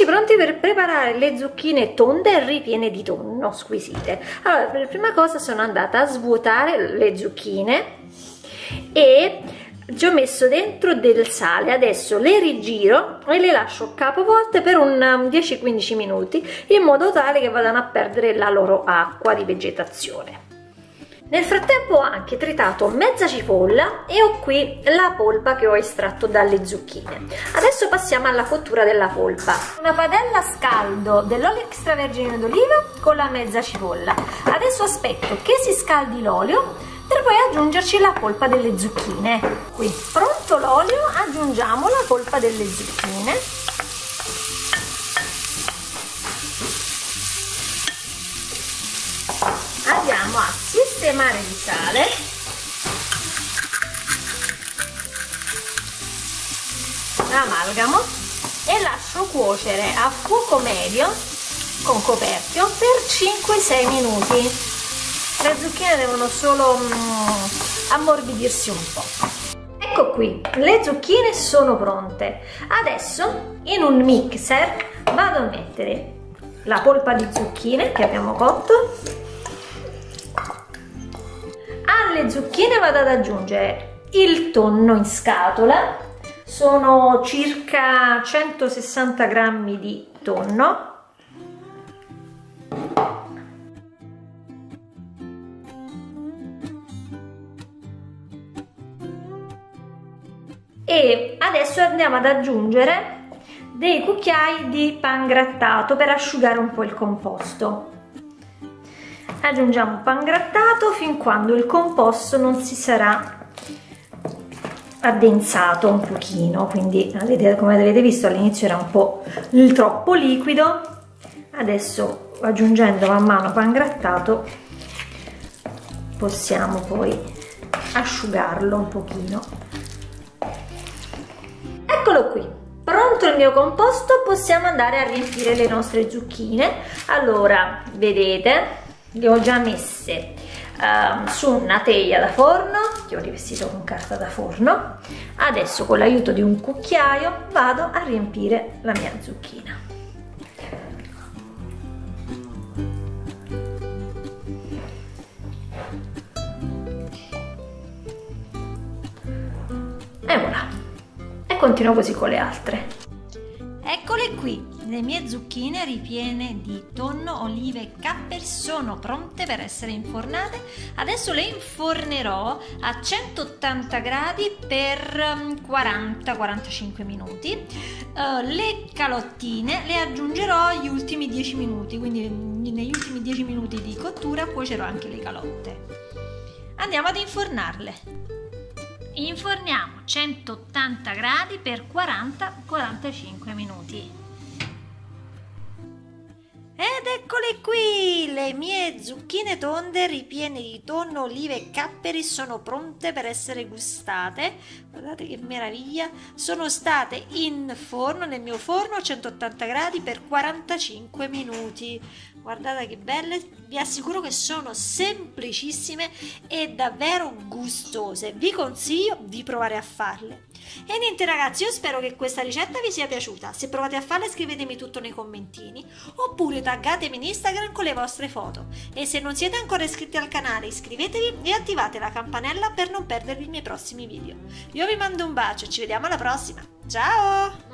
eccoci pronti per preparare le zucchine tonde e ripiene di tonno, squisite. Allora, per prima cosa sono andata a svuotare le zucchine e ci ho messo dentro del sale. Adesso le rigiro e le lascio capovolte per un 10-15 minuti, in modo tale che vadano a perdere la loro acqua di vegetazione. Nel frattempo ho anche tritato mezza cipolla e ho qui la polpa che ho estratto dalle zucchine. Adesso passiamo alla cottura della polpa. Una padella a scaldo dell'olio extravergine d'oliva con la mezza cipolla. Adesso aspetto che si scaldi l'olio per poi aggiungerci la polpa delle zucchine. Qui, pronto l'olio, aggiungiamo la polpa delle zucchine. Andiamo a sistemare il sale l'amalgamo e lascio cuocere a fuoco medio con coperchio per 5-6 minuti. Le zucchine devono solo ammorbidirsi un po'. Ecco qui, le zucchine sono pronte. Adesso in un mixer vado a mettere la polpa di zucchine che abbiamo cotto. Alle zucchine vado ad aggiungere il tonno in scatola, sono circa 160 grammi di tonno. E adesso andiamo ad aggiungere dei cucchiai di pan grattato per asciugare un po' il composto. Aggiungiamo il pan grattato fin quando il composto non si sarà addensato un pochino, quindi come avete visto all'inizio era un po' troppo liquido. Adesso, aggiungendo man mano pan grattato, possiamo poi asciugarlo un pochino. Eccolo qui, pronto il mio composto. Possiamo andare a riempire le nostre zucchine. Allora, vedete, le ho già messe su una teglia da forno che ho rivestito con carta da forno. Adesso con l'aiuto di un cucchiaio vado a riempire la mia zucchina. E voilà! E continuo così con le altre. Eccole qui, le mie zucchine ripiene di tonno, olive e caper sono pronte per essere infornate. Adesso le infornerò a 180 gradi per 40-45 minuti. Le calottine le aggiungerò agli ultimi 10 minuti, quindi negli ultimi 10 minuti di cottura cuocerò anche le calotte. Andiamo ad infornarle. Inforniamo 180 gradi per 40-45 minuti. Ed eccole qui! Le mie zucchine tonde ripiene di tonno, olive e capperi sono pronte per essere gustate. Guardate che meraviglia! Sono state in forno, nel mio forno, a 180 gradi per 45 minuti. Guardate che belle! Vi assicuro che sono semplicissime e davvero gustose. Vi consiglio di provare a farle. E niente ragazzi, io spero che questa ricetta vi sia piaciuta. Se provate a farla scrivetemi tutto nei commentini, oppure taggatemi in Instagram con le vostre foto. E se non siete ancora iscritti al canale, iscrivetevi e attivate la campanella per non perdervi i miei prossimi video. Io vi mando un bacio e ci vediamo alla prossima. Ciao!